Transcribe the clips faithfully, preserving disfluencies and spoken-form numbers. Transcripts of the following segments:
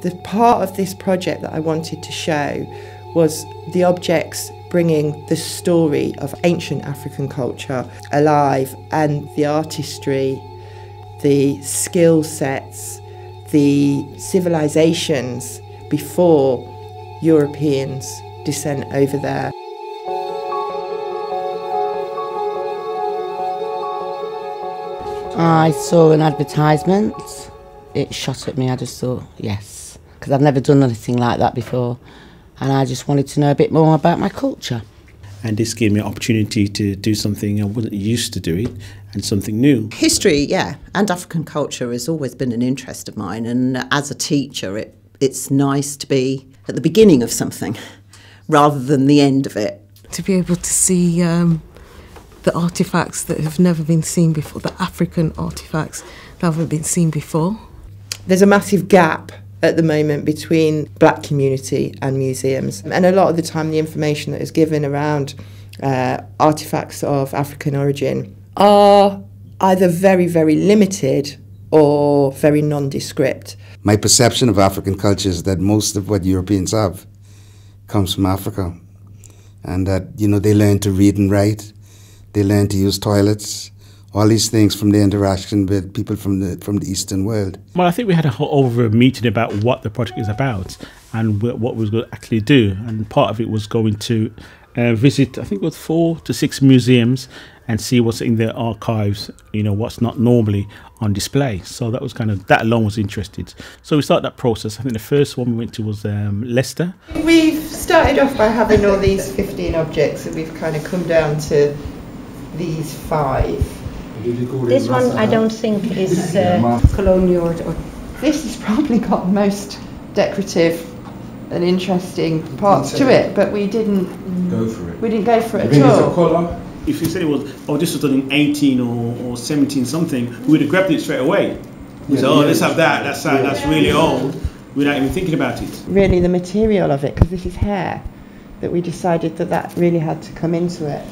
The part of this project that I wanted to show was the objects bringing the story of ancient African culture alive, and the artistry, the skill sets, the civilizations before Europeans descent over there. I saw an advertisement, it shot at me, I just thought, yes, because I've never done anything like that before. And I just wanted to know a bit more about my culture. And this gave me an opportunity to do something I wasn't used to doing, and something new. History, yeah, and African culture has always been an interest of mine, and as a teacher it, it's nice to be at the beginning of something rather than the end of it. To be able to see um, the artefacts that have never been seen before, the African artefacts that haven't been seen before. There's a massive gap at the moment between black community and museums, and a lot of the time the information that is given around uh, artefacts of African origin are either very, very limited or very nondescript. My perception of African culture is that most of what Europeans have comes from Africa, and that, you know, they learn to read and write, they learn to use toilets, all these things from the interaction with people from the from the Eastern world. Well, I think we had a whole over meeting about what the project is about and what we were going to actually do. And part of it was going to uh, visit, I think it was four to six museums and see what's in their archives, you know, what's not normally on display. So that was kind of, that alone was interested. So we started that process. I think the first one we went to was um, Leicester. We've started off by having all these fifteen objects, and we've kind of come down to these five. This one I don't think is uh, colonial. Or, this has probably got the most decorative and interesting parts to it, but we didn't go for it. We didn't go for it at all. If you said it was, oh, this was done in eighteen or, or seventeen something, we'd have grabbed it straight away. We said, oh, let's have that. That's uh, that's really old, without even thinking about it. Really, the material of it, because this is hair, that we decided that that really had to come into it.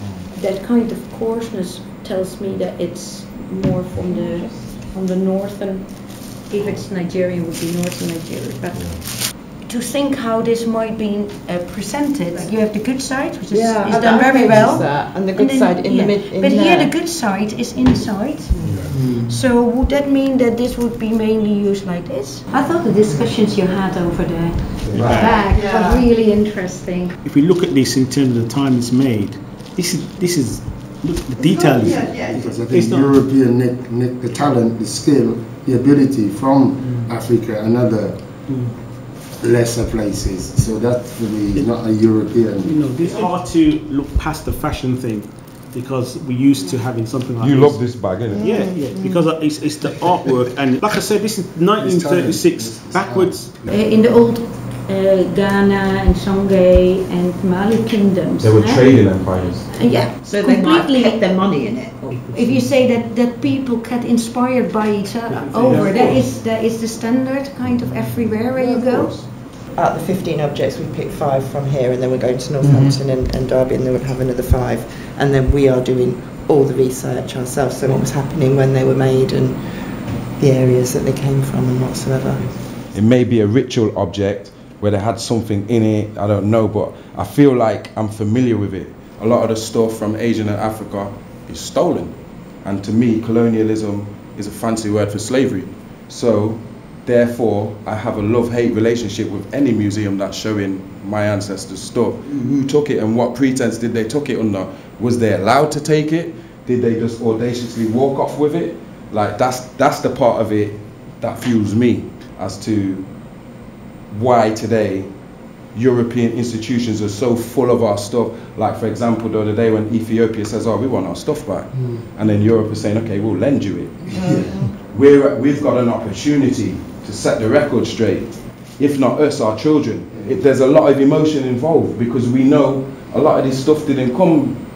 That kind of coarseness tells me that it's more from the from the northern. If it's Nigerian, it would be northern Nigeria. But to think how this might be uh, presented, you have the good side, which is, yeah, is done very well, that, and the good and then, side in yeah. the mid. In but there. Here, the good side is inside. Mm. So would that mean that this would be mainly used like this? I thought the discussions you had over the right. back yeah. were really interesting. If we look at this in terms of the time it's made, this is this is. Look, the details. Yeah, yeah. Because I think European Nick, Nick, the talent, the skill, the ability from mm. Africa and other mm. lesser places. So that for me is not a European. You know, it's hard to look past the fashion thing because we're used to having something like you this. You love this bag, isn't it? Yeah, yeah. Mm. Because it's, it's the artwork, and like I said, this is nineteen thirty-six, it's it's backwards. Uh, in the old Uh, Ghana and Songhai and Mali kingdoms. They were eh? trading empires. Uh, yeah, so they might kept their money in it. If you say that, that people get inspired by each other over, yeah, that is that is the standard kind of everywhere where yeah, you go. Course. Out of the fifteen objects, we picked five from here, and then we're going to Northampton mm-hmm. and, and Derby, and then we'll have another five, and then we are doing all the research ourselves. So what was happening when they were made, and the areas that they came from, and whatsoever. It may be a ritual object where they had something in it, I don't know, but I feel like I'm familiar with it. A lot of the stuff from Asia and Africa is stolen. And to me, colonialism is a fancy word for slavery. So therefore, I have a love-hate relationship with any museum that's showing my ancestors' stuff. Who took it and what pretense did they took it under? Was they allowed to take it? Did they just audaciously walk off with it? Like, that's, that's the part of it that fuels me as to why today European institutions are so full of our stuff. Like, for example, the other day when Ethiopia says, oh, we want our stuff back, mm. and then Europe is saying, okay, we'll lend you it. Yeah. We're, we've got an opportunity to set the record straight. If not us, our children. If there's a lot of emotion involved, because we know a lot of this stuff didn't come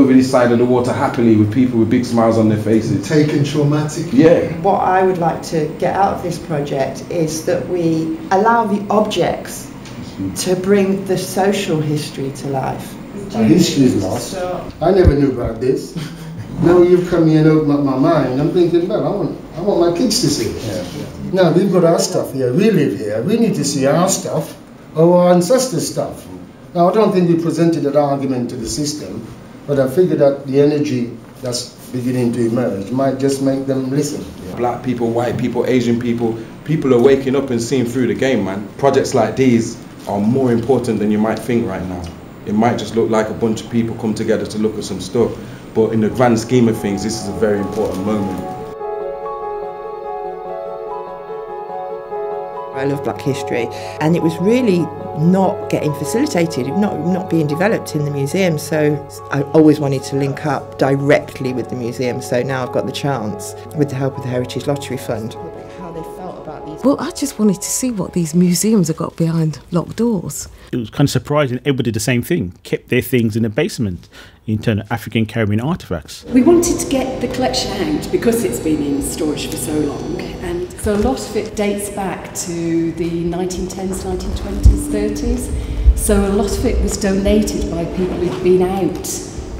over this side of the water happily with people with big smiles on their faces. Taken traumatic. Yeah. What I would like to get out of this project is that we allow the objects mm-hmm. to bring the social history to life. History is lost. So I never knew about this. Now you've come here and opened up my mind. I'm thinking, well, I want, I want my kids to see it. Yeah. Now we've got our stuff here. We live here. We need to see our stuff or our ancestors' stuff. Now I don't think we presented that argument to the system, but I figured that the energy that's beginning to emerge might just make them listen. Yeah. Black people, white people, Asian people, people are waking up and seeing through the game, man. Projects like these are more important than you might think right now. It might just look like a bunch of people come together to look at some stuff, but in the grand scheme of things, this is a very important moment. I love black history, and it was really not getting facilitated, not, not being developed in the museum, so I always wanted to link up directly with the museum, so now I've got the chance with the help of the Heritage Lottery Fund. Well, I just wanted to see what these museums have got behind locked doors. It was kind of surprising. Everyone did the same thing, kept their things in the basement in terms of African Caribbean artefacts. We wanted to get the collection out because it's been in storage for so long, and so a lot of it dates back to the nineteen tens, nineteen twenties, thirties. So a lot of it was donated by people who'd been out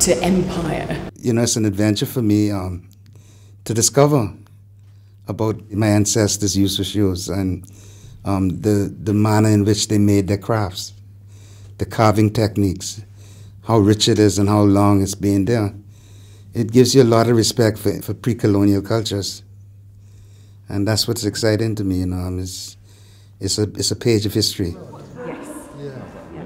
to empire. You know, it's an adventure for me um, to discover about my ancestors' use of shoes and um, the, the manner in which they made their crafts, the carving techniques, how rich it is and how long it's been there. It gives you a lot of respect for, for pre-colonial cultures. And that's what's exciting to me, you know. I mean, it's, it's, a, it's a page of history. Yes. Yeah. Yeah.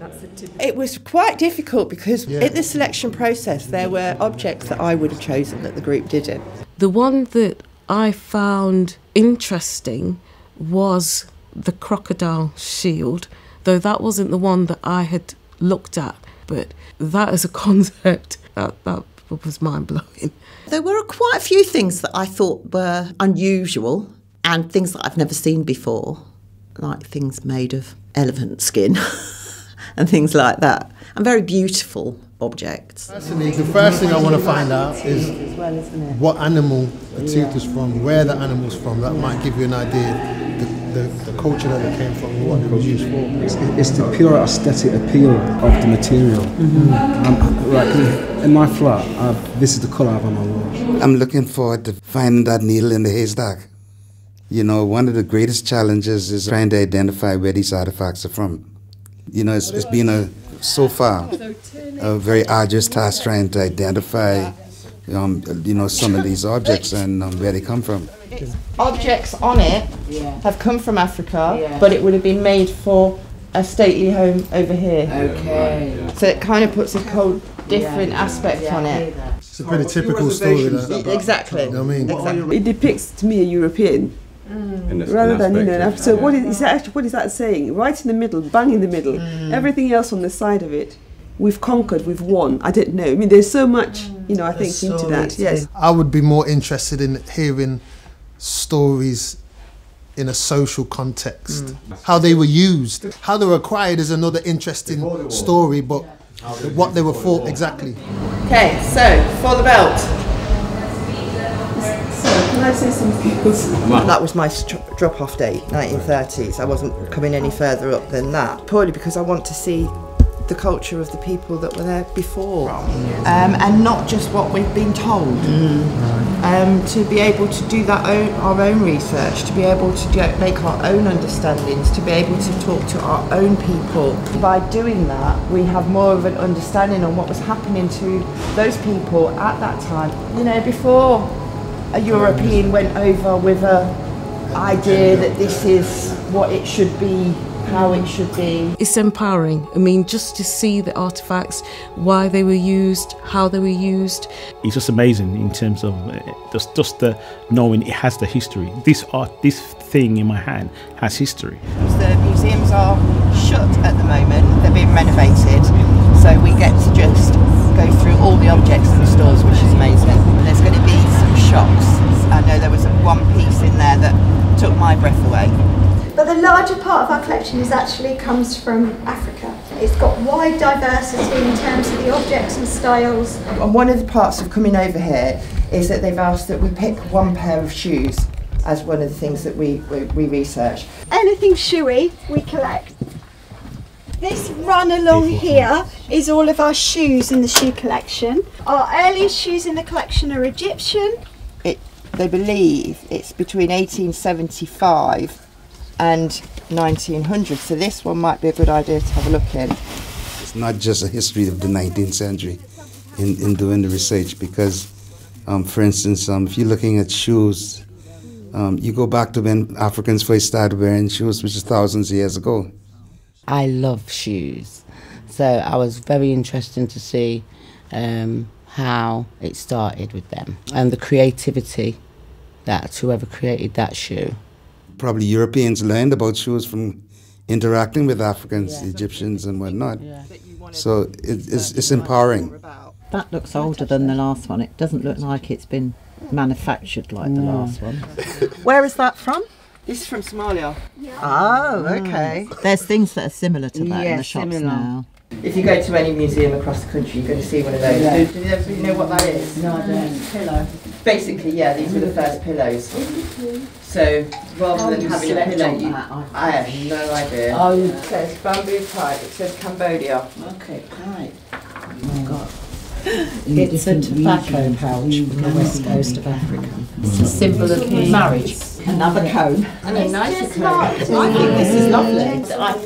That's a it was quite difficult because yeah. in the selection process there were objects that I would have chosen that the group didn't. The one that I found interesting was the crocodile shield, though that wasn't the one that I had looked at, but that as a concept, that, that was mind-blowing. There were quite a few things that I thought were unusual and things that I've never seen before, like things made of elephant skin and things like that, and very beautiful objects. Personally, the first thing I want to find out is what animal the tooth is from, where the animal's from. That might give you an idea. The, the culture that it came from, what it was used for. It's, it's the pure aesthetic appeal of the material. Mm-hmm. I'm, right, in my flat, I've, this is the colour I have on my wall. I'm looking forward to finding that needle in the haystack. You know, one of the greatest challenges is trying to identify where these artefacts are from. You know, it's, it's been, a, so far, a very arduous task trying to identify Um, you know, some of these objects and um, where they come from. Objects on it yeah. have come from Africa, yeah. but it would have been made for a stately home over here. Okay. So it kind of puts a whole different yeah. aspect yeah. on it. It's a pretty typical story. That, exactly. You know what I mean? Exactly. It depicts to me a European. Mm. Rather than, you know, an African. So what is, is that, what is that saying? Right in the middle, bang in the middle. Mm. Everything else on the side of it. We've conquered, we've won. I don't know. I mean, there's so much, you know, I think, so into that. Yes. I would be more interested in hearing stories in a social context. Mm. How they were used, how they were acquired is another interesting story, but what they were for, exactly. Okay, so, for the belt. So, can I say something? That was my drop-off date, nineteen thirties. I wasn't coming any further up than that, purely because I want to see the culture of the people that were there before, um, and not just what we've been told. Mm. Um, to be able to do that own, our own research, to be able to do, make our own understandings, to be able to talk to our own people. By doing that, we have more of an understanding on what was happening to those people at that time. You know, before a European went over with a idea that this is what it should be, how it should be. It's empowering. I mean, just to see the artefacts, why they were used, how they were used. It's just amazing in terms of just, just the knowing it has the history. This art, this thing in my hand has history. The museums are shut at the moment. They're being renovated. So we get to just go through all the objects in the stores, which is amazing. There's going to be some shocks. I know there was one piece in there that took my breath away. But the larger part of our collection is actually comes from Africa. It's got wide diversity in terms of the objects and styles. And one of the parts of coming over here is that they've asked that we pick one pair of shoes as one of the things that we, we, we research. Anything shoey, we collect. This run along here is all of our shoes in the shoe collection. Our earliest shoes in the collection are Egyptian. It, they believe it's between eighteen seventy-five and nineteen hundred, so this one might be a good idea to have a look in. It's not just a history of the nineteenth century in, in doing the research, because, um, for instance, um, if you're looking at shoes, um, you go back to when Africans first started wearing shoes, which is thousands of years ago. I love shoes, so I was very interested to see um, how it started with them and the creativity that whoever created that shoe. Probably Europeans learned about shoes from interacting with Africans, yeah. Egyptians and whatnot, yeah. So it, it's, it's empowering. That looks older than the last one. It doesn't look like it's been manufactured like no. the last one. Where is that from? This is from Somalia. Yeah. Oh, okay. There's things that are similar to that yeah, in the shops similar. now. If you go to any museum across the country, you're going to see one of those. Yeah. Do, do you know, you know what that is? No, I don't. Pillow. Basically, yeah, these were the first pillows. So, rather than having a pillow, you, I have no idea. Oh, yeah. It says bamboo pipe. It says Cambodia. Okay, pipe. Oh, God. It's a tobacco pouch from the west coast of Africa. It's a symbol of marriage. Another comb. And a nicer comb. I think this is lovely.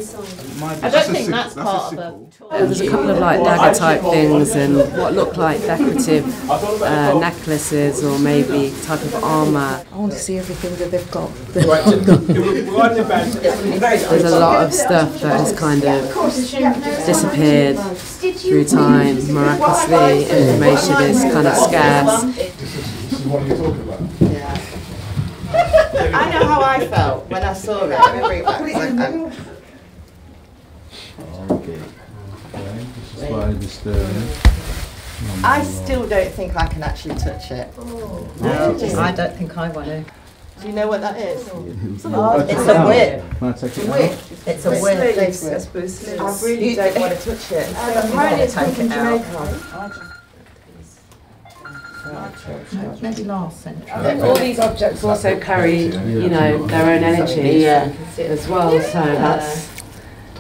I don't think that's part of a... There was a couple of like dagger type things and what looked like decorative uh, necklaces or maybe type of armour. I want to see everything that they've got. There's a lot of stuff that has kind of disappeared through time miraculously. Information is kind of scarce. This is what you're talking about. I know how I felt when I saw it. I remember it was like, okay. I still don't think I can actually touch it. Oh. No, really? I don't think I want to. Do you know what that is? It's a whip. It's a whip. It's a whip. It's a whip. I really don't want to touch it. Um, apparently it's taken out. Maybe last century. All these objects also carry, you know, their own energy yeah. as well. So that's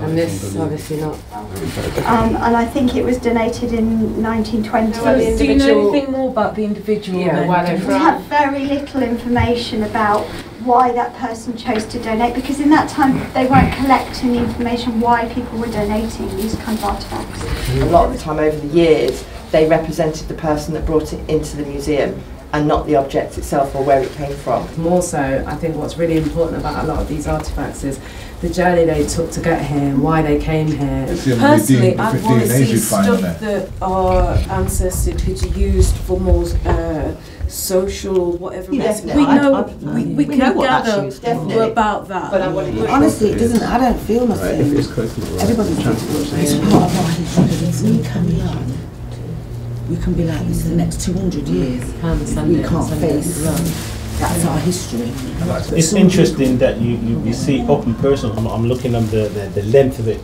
and this obviously not. Um, and I think it was donated in nineteen twenty. So do you know anything more about the individual? Yeah, where they're from? We have very little information about why that person chose to donate, because in that time they weren't collecting the information why people were donating these kind of artefacts. A lot of the time over the years, they represented the person that brought it into the museum and not the object itself or where it came from. More so, I think what's really important about a lot of these artefacts is the journey they took to get here and why they came here. Personally, I want to see stuff that our ancestors had used for more uh, social, whatever. Yes, we know, we, we, we can know gather that about that. But I want to honestly, it doesn't. I don't feel nothing. Right, it's close to the right. Everybody's trying to watch it. It's part of our history. It's me coming up. We can be like this in the next two hundred years. We can't face that's our history. It's interesting that you, you, you see up in person. I'm, I'm looking at the, the, the length of it.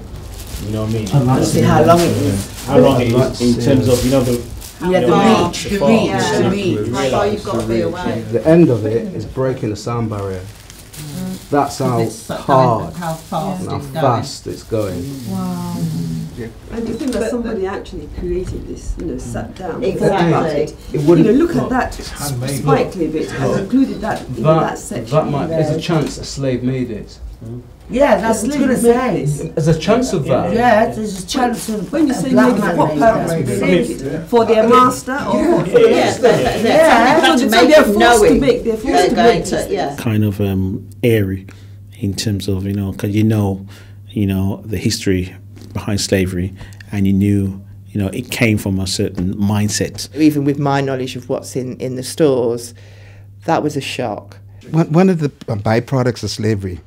You know what I mean? I like to see how long it is. How long it is in terms of, you know, the yeah, the reach, the reach, how far you've got to be away. The end of it is breaking the sound barrier. That's how hard, how fast it's going. Wow. And to think that somebody actually created this, you know, sat down. Exactly. It, it you know, look at that spike clip, it has included that in that, that section. That might, there's a chance a slave made it. Yeah, that's what it says. There's a chance of that. Yeah, there's a chance of when you say black man what purpose made it? it? For their I mean, master or what? Yeah, yeah. They're, they're yeah. So they're forced knowing. to make, they're forced they're to make. Yeah. Kind of um, airy in terms of, you know, because you know, you know, the history behind slavery, and you knew, you know, it came from a certain mindset. Even with my knowledge of what's in, in the stores, that was a shock. One of the byproducts of slavery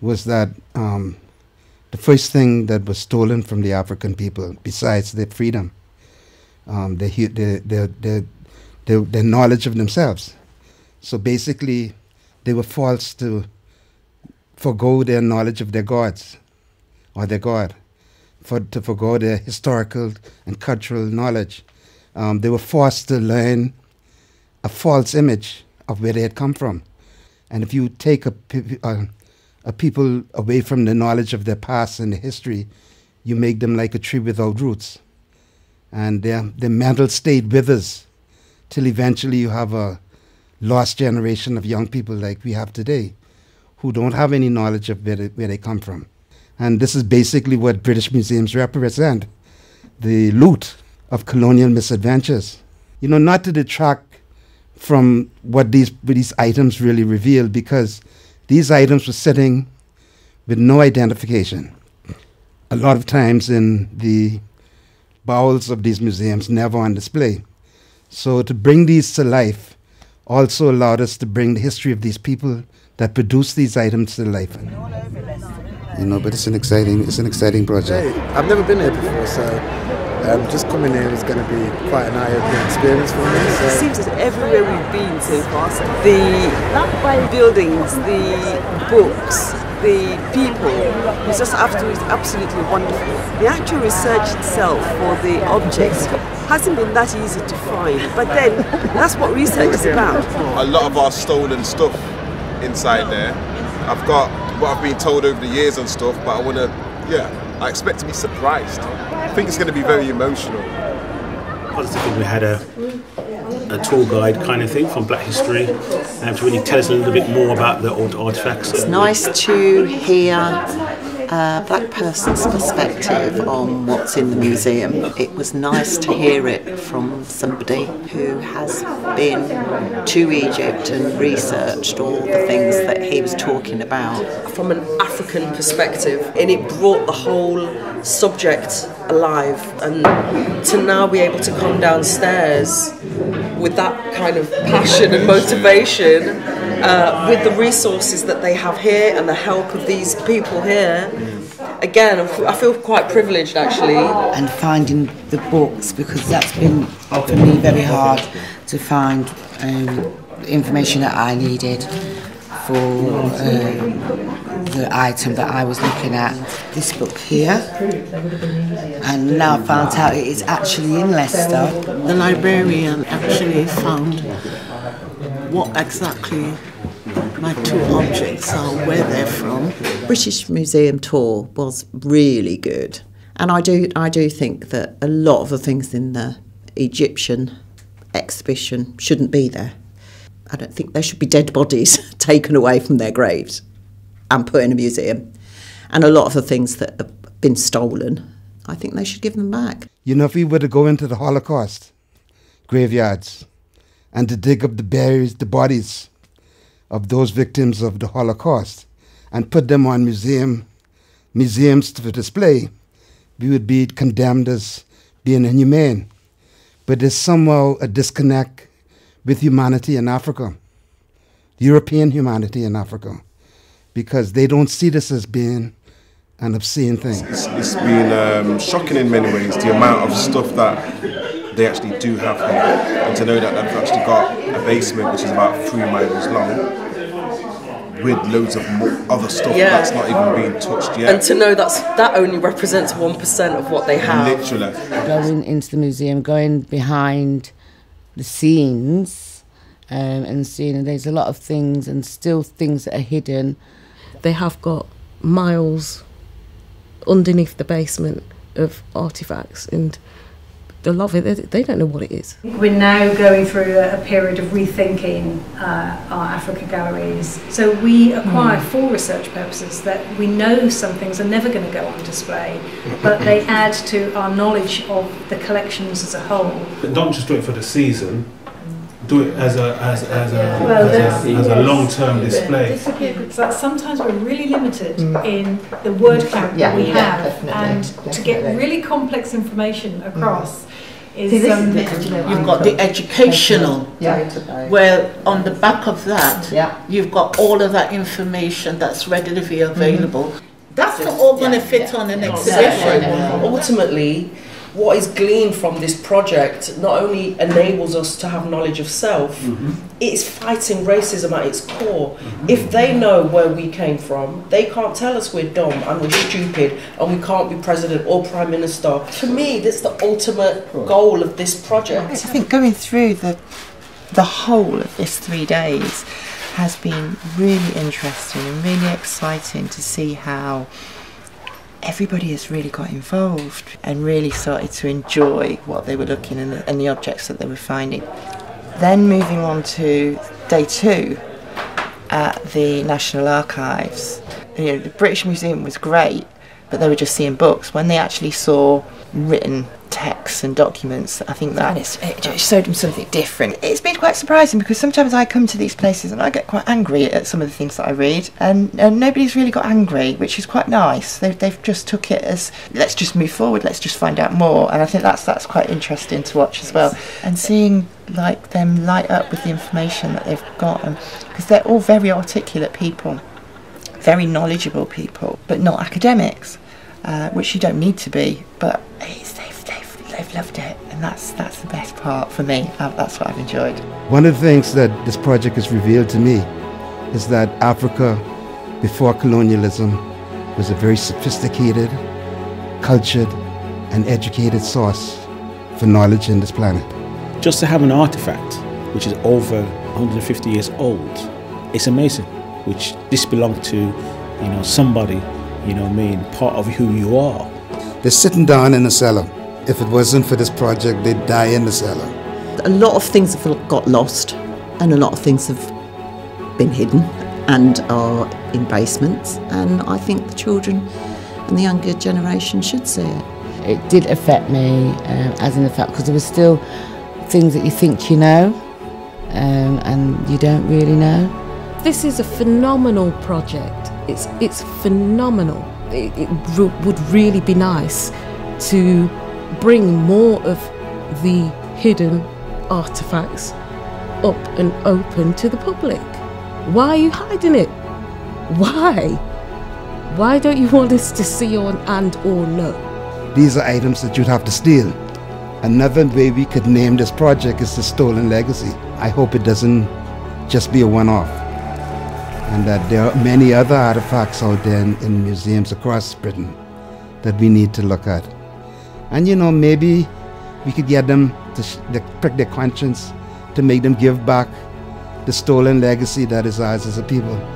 was that um, the first thing that was stolen from the African people, besides their freedom, um, their, their, their, their, their, their knowledge of themselves. So basically, they were forced to forgo their knowledge of their gods or their God. For, to forgo their historical and cultural knowledge. Um, they were forced to learn a false image of where they had come from. And if you take a, a, a people away from the knowledge of their past and their history, you make them like a tree without roots. And their, their mantle stayed with us till eventually you have a lost generation of young people like we have today who don't have any knowledge of where they, where they come from. And this is basically what British museums represent, the loot of colonial misadventures. You know, not to detract from what these, these items really reveal, because these items were sitting with no identification. A lot of times in the bowels of these museums, never on display. So to bring these to life also allowed us to bring the history of these people that produced these items to life. You know, but it's an exciting, it's an exciting project. Hey, I've never been here before, so um, just coming here is going to be quite an eye-opening experience for me. So. It seems that everywhere we've been so far, the buildings, the books, the people, it's just absolutely, absolutely wonderful. The actual research itself for the objects hasn't been that easy to find, but then that's what research is about. A lot of our stolen stuff inside there. I've got what I've been told over the years and stuff, but I want to, yeah, I expect to be surprised. I think it's going to be very emotional. Positively, we had a, a tour guide kind of thing from Black History um, to really tell us a little bit more about the old artefacts. It's nice to hear a black person's perspective on what's in the museum. It was nice to hear it from somebody who has been to Egypt and researched all the things that he was talking about. From an African perspective, and it brought the whole subject alive, and to now be able to come downstairs with that kind of passion and motivation, uh, with the resources that they have here and the help of these people here, again, I feel quite privileged actually. And finding the books, because that's been for me very hard to find um, information that I needed for um, the item that I was looking at. This book here, and now I found out it is actually in Leicester. The librarian actually found what exactly my two objects are, where they're from. British Museum tour was really good, and I do, I do think that a lot of the things in the Egyptian exhibition shouldn't be there. I don't think there should be dead bodies taken away from their graves and put in a museum. And a lot of the things that have been stolen, I think they should give them back. You know, if we were to go into the Holocaust graveyards and to dig up the buried, the bodies of those victims of the Holocaust and put them on museum, museums for display, we would be condemned as being inhumane. But there's somehow a disconnect with humanity in Africa, European humanity in Africa, because they don't see this as being an obscene thing. It's, it's been um, shocking in many ways, the amount of stuff that they actually do have here, and to know that they've actually got a basement which is about three miles long, with loads of more other stuff yeah. that's not even being touched yet. And to know that's, that only represents one percent of what they have. Literally. Going into the museum, going behind the scenes um, and seeing there's a lot of things and still things that are hidden. They have got miles underneath the basement of artefacts, and the love of it, they don't know what it is. We're now going through a, a period of rethinking uh, our Africa galleries. So we acquire mm. for research purposes that we know some things are never going to go on display, but they add to our knowledge of the collections as a whole. But don't just do it for the season. Do it as a as, as a well, as a, as a long-term display. Sometimes we're really limited mm. in the word count yeah, that we yeah, have, and definitely. to get really complex information across mm. is. See, um, you've got the educational, yeah. where on the back of that, yeah. you've got all of that information that's readily available. Mm. That's not all going to yeah, fit yeah. on an no, exhibition. No, no, no. Ultimately, what is gleaned from this project not only enables us to have knowledge of self, mm-hmm. it's fighting racism at its core. Mm-hmm. If they know where we came from, they can't tell us we're dumb and we're stupid and we can't be president or prime minister. For me, that's the ultimate goal of this project. I think going through the, the whole of this three days has been really interesting and really exciting to see how everybody has really got involved and really started to enjoy what they were looking at and the objects that they were finding. Then moving on to day two at the National Archives. You know, the British Museum was great, but they were just seeing books. When they actually saw written texts and documents, I think that and it's, it just showed them something different. It's been quite surprising, because sometimes I come to these places and I get quite angry at some of the things that I read, and, and nobody's really got angry, which is quite nice. They've, they've just took it as, let's just move forward, let's just find out more, and I think that's that's quite interesting to watch as well. And seeing like them light up with the information that they've gotten, because they're all very articulate people, very knowledgeable people, but not academics, uh, which you don't need to be, but it's I've loved it, and that's that's the best part for me. That's what I've enjoyed. One of the things that this project has revealed to me is that Africa, before colonialism, was a very sophisticated, cultured, and educated source for knowledge in this planet. Just to have an artifact which is over one hundred fifty years old, it's amazing. Which this belonged to, you know, somebody, you know, I mean, part of who you are. They're sitting down in a cellar. If it wasn't for this project, they'd die in the cellar. A lot of things have got lost, and a lot of things have been hidden and are in basements, and I think the children and the younger generation should see it. It did affect me, um, as in the fact, because there were still things that you think you know, um, and you don't really know. This is a phenomenal project. It's, it's phenomenal. It, it would really be nice to bring more of the hidden artefacts up and open to the public. Why are you hiding it? Why? Why don't you want us to see or, and or know? These are items that you'd have to steal. Another way we could name this project is the Stolen Legacy. I hope it doesn't just be a one-off, and that there are many other artifacts out there in, in museums across Britain that we need to look at. And you know, maybe we could get them to sh the prick their conscience, to make them give back the stolen legacy that is ours as a people.